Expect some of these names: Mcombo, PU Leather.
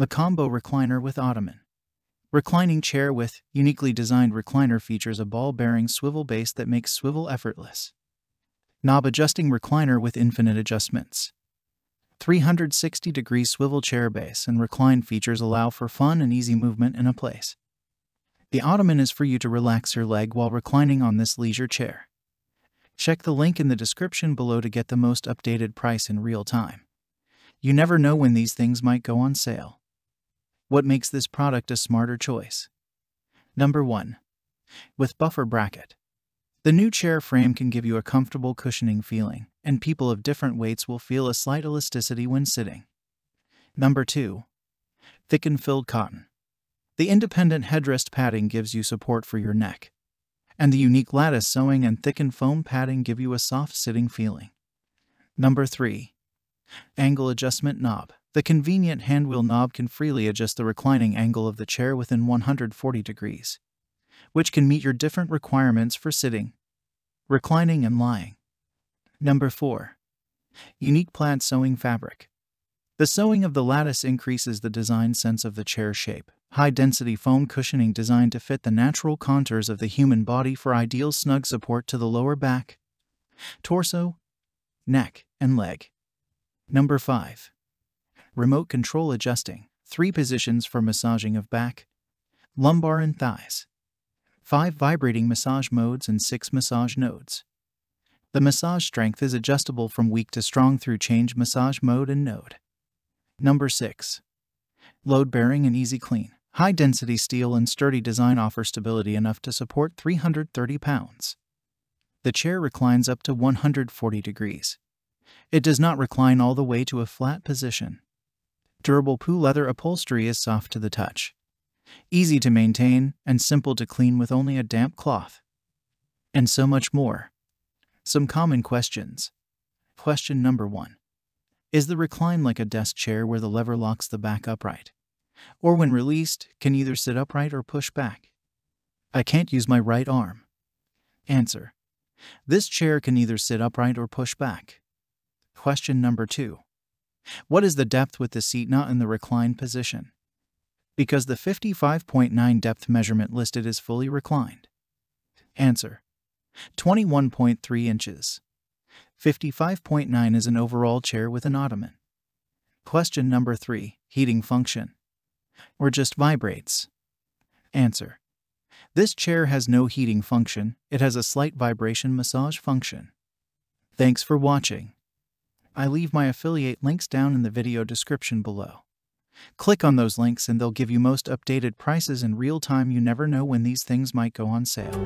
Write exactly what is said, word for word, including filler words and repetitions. Mcombo recliner with ottoman. Reclining chair with uniquely designed recliner features a ball-bearing swivel base that makes swivel effortless. Knob adjusting recliner with infinite adjustments. three hundred sixty degree swivel chair base and recline features allow for fun and easy movement in a place. The ottoman is for you to relax your leg while reclining on this leisure chair. Check the link in the description below to get the most updated price in real time. You never know when these things might go on sale. What makes this product a smarter choice? Number one. With buffer bracket. The new chair frame can give you a comfortable cushioning feeling, and people of different weights will feel a slight elasticity when sitting. Number two. Thick and filled cotton. The independent headrest padding gives you support for your neck, and the unique lattice sewing and thickened foam padding give you a soft sitting feeling. Number three. Angle adjustment knob. The convenient handwheel knob can freely adjust the reclining angle of the chair within one hundred forty degrees, which can meet your different requirements for sitting, reclining, and lying. Number four. Unique plaid sewing fabric. The sewing of the lattice increases the design sense of the chair shape. High-density foam cushioning designed to fit the natural contours of the human body for ideal snug support to the lower back, torso, neck, and leg. Number five. Remote control adjusting. Three positions for massaging of back, lumbar, and thighs. Five vibrating massage modes and six massage nodes. The massage strength is adjustable from weak to strong through change massage mode and node. Number six. Load-bearing and easy clean. High-density steel and sturdy design offer stability enough to support three hundred thirty pounds. The chair reclines up to one hundred forty degrees. It does not recline all the way to a flat position. Durable P U leather upholstery is soft to the touch, easy to maintain, and simple to clean with only a damp cloth. And so much more. Some common questions. Question number one. Is the recline like a desk chair where the lever locks the back upright, or when released, can either sit upright or push back? I can't use my right arm. Answer. This chair can either sit upright or push back. Question number two. What is the depth with the seat not in the reclined position? Because the fifty-five point nine depth measurement listed is fully reclined. Answer. twenty-one point three inches. fifty-five point nine is an overall chair with an ottoman. Question number three. Heating function. Or just vibrates? Answer. This chair has no heating function. It has a slight vibration massage function. Thanks for watching. I leave my affiliate links down in the video description below. Click on those links and they'll give you most updated prices in real time. You never know when these things might go on sale.